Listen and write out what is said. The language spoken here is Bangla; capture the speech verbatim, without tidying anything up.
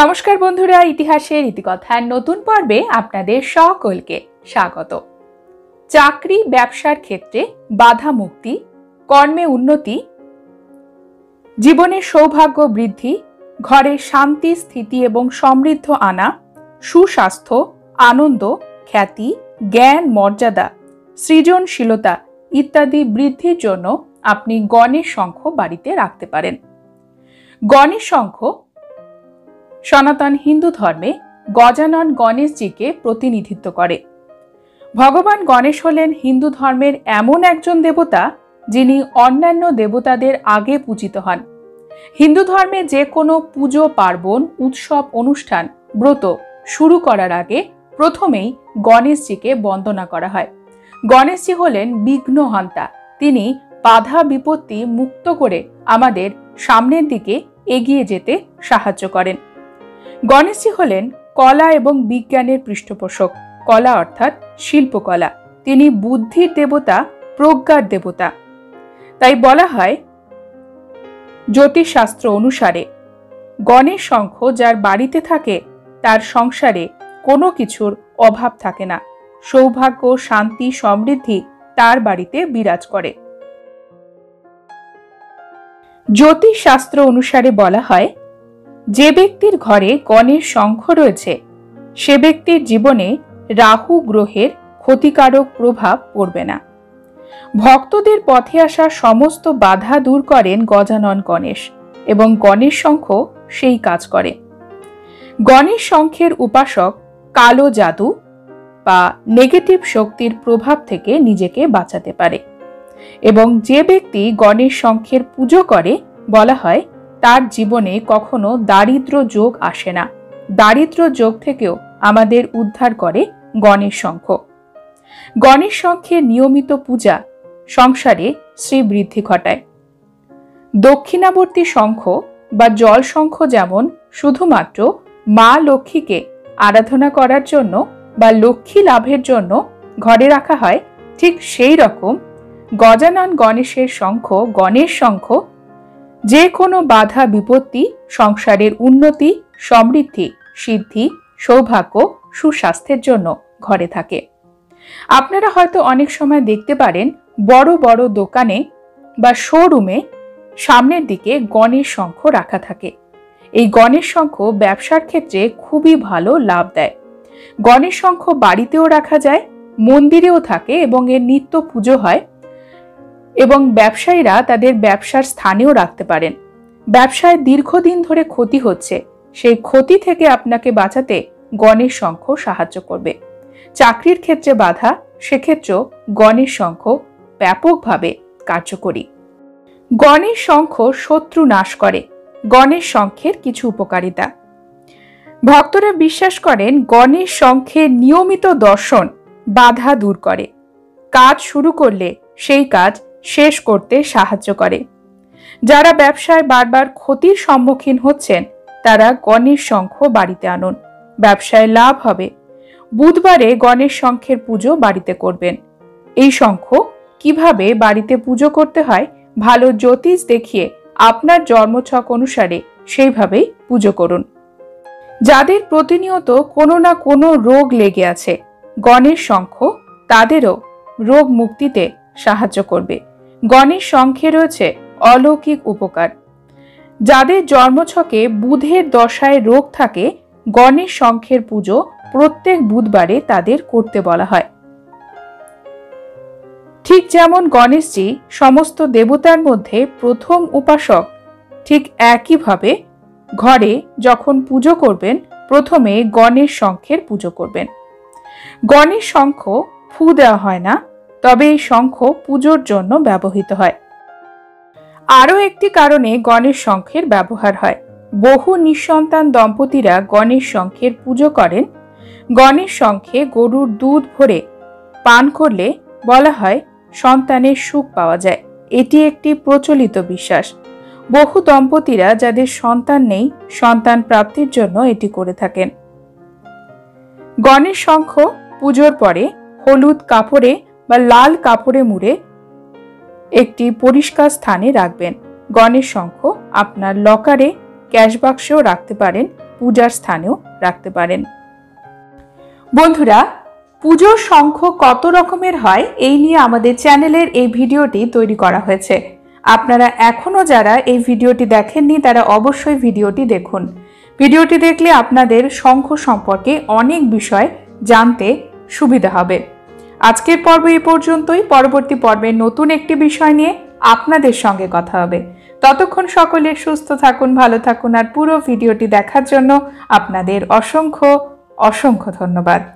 নমস্কার বন্ধুরা, ইতিহাসের ইতিকথার নতুন পর্বে আপনাদের সকলকে স্বাগত। চাকরি ব্যবসার ক্ষেত্রে বাধা মুক্তি, কর্মে উন্নতি, জীবনে সৌভাগ্য বৃদ্ধি, ঘরে শান্তি স্থিতি এবং সমৃদ্ধ আনা, সুস্বাস্থ্য, আনন্দ, খ্যাতি, জ্ঞান, মর্যাদা, সৃজনশীলতা ইত্যাদি বৃদ্ধির জন্য আপনি গণেশ শঙ্খ বাড়িতে রাখতে পারেন। গণেশ শঙ্খ সনাতন হিন্দু ধর্মে গজানন গণেশজিকে প্রতিনিধিত্ব করে। ভগবান গণেশ হলেন হিন্দু ধর্মের এমন একজন দেবতা যিনি অন্যান্য দেবতাদের আগে পূজিত হন। হিন্দু ধর্মে যে কোনো পুজো পার্বণ, উৎসব, অনুষ্ঠান, ব্রত শুরু করার আগে প্রথমেই গণেশজিকে বন্দনা করা হয়। গণেশজি হলেন বিঘ্নহন্তা। তিনি বাধা বিপত্তি মুক্ত করে আমাদের সামনের দিকে এগিয়ে যেতে সাহায্য করেন। গণেশজি হলেন কলা এবং বিজ্ঞানের পৃষ্ঠপোষক। কলা অর্থাৎ শিল্পকলা। তিনি বুদ্ধির দেবতা, প্রজ্ঞার দেবতা। তাই বলা হয় জ্যোতিষশাস্ত্র অনুসারে গণেশ শঙ্খ যার বাড়িতে থাকে তার সংসারে কোনো কিছুর অভাব থাকে না। সৌভাগ্য, শান্তি, সমৃদ্ধি তার বাড়িতে বিরাজ করে। জ্যোতিষশাস্ত্র অনুসারে বলা হয় যে ব্যক্তির ঘরে গণেশ শঙ্খ রয়েছে সে ব্যক্তির জীবনে রাহু গ্রহের ক্ষতিকারক প্রভাব পড়বে না। ভক্তদের পথে আসা সমস্ত বাধা দূর করেন গজানন গণেশ, এবং গণেশ শঙ্খ সেই কাজ করে। গণেশ শঙ্খের উপাসক কালো জাদু বা নেগেটিভ শক্তির প্রভাব থেকে নিজেকে বাঁচাতে পারে, এবং যে ব্যক্তি গণেশ শঙ্খের পুজো করে বলা হয় তার জীবনে কখনো দারিদ্র যোগ আসে না। দারিদ্র যোগ থেকেও আমাদের উদ্ধার করে গণেশ শঙ্খ। গণেশ শঙ্খের নিয়মিত পূজা সংসারে শ্রীবৃদ্ধি ঘটায়। দক্ষিণাবর্তী শঙ্খ বা জল শঙ্খ যেমন শুধুমাত্র মা লক্ষ্মীকে আরাধনা করার জন্য বা লক্ষ্মী লাভের জন্য ঘরে রাখা হয়, ঠিক সেই রকম গজানন গণেশের শঙ্খ, গণেশ শঙ্খ যে কোনো বাধা বিপত্তি, সংসারের উন্নতি, সমৃদ্ধি, সিদ্ধি, সৌভাগ্য, সুস্বাস্থ্যের জন্য ঘরে থাকে। আপনারা হয়তো অনেক সময় দেখতে পারেন বড় বড় দোকানে বা শোরুমে সামনের দিকে গণেশ শঙ্খ রাখা থাকে। এই গণেশ শঙ্খ ব্যবসার ক্ষেত্রে খুবই ভালো লাভ দেয়। গণেশ শঙ্খ বাড়িতেও রাখা যায়, মন্দিরেও থাকে এবং এর নিত্য পুজো হয়, এবং ব্যবসায়ীরা তাদের ব্যবসার স্থানেও রাখতে পারেন। ব্যবসায় দীর্ঘদিন ধরে ক্ষতি হচ্ছে, সেই ক্ষতি থেকে আপনাকে বাঁচাতে গণেশ শঙ্খ সাহায্য করবে। চাকরির ক্ষেত্রে বাধা, সেক্ষেত্রেও গণেশ শঙ্খ ব্যাপকভাবে কার্যকরী। গণেশ শঙ্খ শত্রু নাশ করে। গণেশ শঙ্খের কিছু উপকারিতা। ভক্তরা বিশ্বাস করেন গণেশ শঙ্খের নিয়মিত দর্শন বাধা দূর করে। কাজ শুরু করলে সেই কাজ শেষ করতে সাহায্য করে। যারা ব্যবসায় বারবার ক্ষতির সম্মুখীন হচ্ছেন তারা গণেশ শঙ্খ বাড়িতে আনুন, ব্যবসায় লাভ হবে। বুধবারে গণেশ শঙ্খের পুজো বাড়িতে করবেন। এই শঙ্খ কিভাবে বাড়িতে পুজো করতে হয় ভালো জ্যোতিষ দেখিয়ে আপনার জন্মছক অনুসারে সেইভাবেই পুজো করুন। যাদের প্রতিনিয়ত কোনো না কোনো রোগ লেগে আছে, গণেশ শঙ্খ তাদেরও রোগ মুক্তিতে সাহায্য করবে। গণেশ শঙ্খে রয়েছে অলৌকিক উপকার। যাদের জন্মছকে বুধের দশায় রোগ থাকে, গণেশ শঙ্খের পুজো প্রত্যেক বুধবারে তাদের করতে বলা হয়। ঠিক যেমন গণেশজি সমস্ত দেবতার মধ্যে প্রথম উপাসক, ঠিক একইভাবে ঘরে যখন পুজো করবেন প্রথমে গণেশ শঙ্খের পুজো করবেন। গণেশ শঙ্খ ফু দেওয়া হয় না, তবে এই শঙ্খ পুজোর জন্য ব্যবহৃত হয়। আরও একটি কারণে গণেশ শঙ্খের ব্যবহার হয়। বহু নিঃসন্তান দম্পতিরা গণেশ শঙ্খের পুজো করেন। গণেশ শঙ্খে গরুর দুধ ভরে পান করলে বলা হয় সন্তানের সুখ পাওয়া যায়। এটি একটি প্রচলিত বিশ্বাস। বহু দম্পতিরা যাদের সন্তান নেই সন্তান প্রাপ্তির জন্য এটি করে থাকেন। গণেশ শঙ্খ পুজোর পরে হলুদ কাপড়ে বা লাল কাপড়ে মুড়ে একটি পরিষ্কার স্থানে রাখবেন। গণেশ শঙ্খ আপনার লকারে, ক্যাশ বাক্সেও রাখতে পারেন, পূজার স্থানেও রাখতে পারেন। বন্ধুরা, পুজোর শঙ্খ কত রকমের হয় এই নিয়ে আমাদের চ্যানেলের এই ভিডিওটি তৈরি করা হয়েছে। আপনারা এখনও যারা এই ভিডিওটি দেখেননি তারা অবশ্যই ভিডিওটি দেখুন। ভিডিওটি দেখলে আপনাদের শঙ্খ সম্পর্কে অনেক বিষয় জানতে সুবিধা হবে। আজকের পর্ব এই পর্যন্তই। পরবর্তী পর্বে নতুন একটি বিষয় নিয়ে আপনাদের সঙ্গে কথা হবে। ততক্ষণ সকলে সুস্থ থাকুন, ভালো থাকুন। আর পুরো ভিডিওটি দেখার জন্য আপনাদের অসংখ্য অসংখ্য ধন্যবাদ।